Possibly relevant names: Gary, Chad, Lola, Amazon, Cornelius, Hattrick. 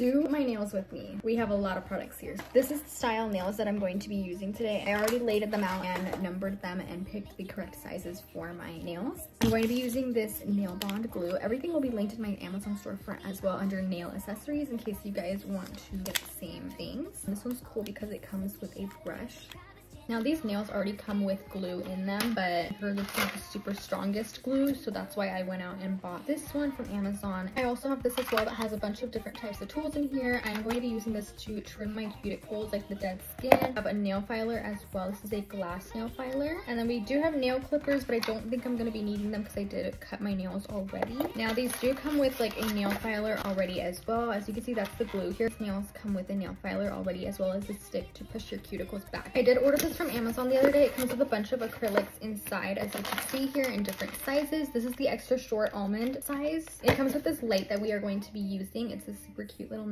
do my nails with me. We have a lot of products here. This is the style nails that I'm going to be using today. I already laid them out and numbered them and picked the correct sizes for my nails. I'm going to be using this nail bond glue. Everything will be linked in my Amazon storefront as well under nail accessories in case you guys want to get the same things. This one's cool because it comes with a brush. Now these nails already come with glue in them, but I heard it's not the super strongest glue, so that's why I went out and bought this one from Amazon. I also have this as well that has a bunch of different types of tools in here. I'm going to be using this to trim my cuticles, like the dead skin. I have a nail filer as well. This is a glass nail filer. And then we do have nail clippers, but I don't think I'm going to be needing them because I did cut my nails already. Now these do come with like a nail filer already as well. As you can see, that's the glue here. These nails come with a nail filer already as well as a stick to push your cuticles back. I did order this from Amazon the other day. It comes with a bunch of acrylics inside, as you can see here, in different sizes. This is the extra short almond size. It comes with this light that we are going to be using. It's a super cute little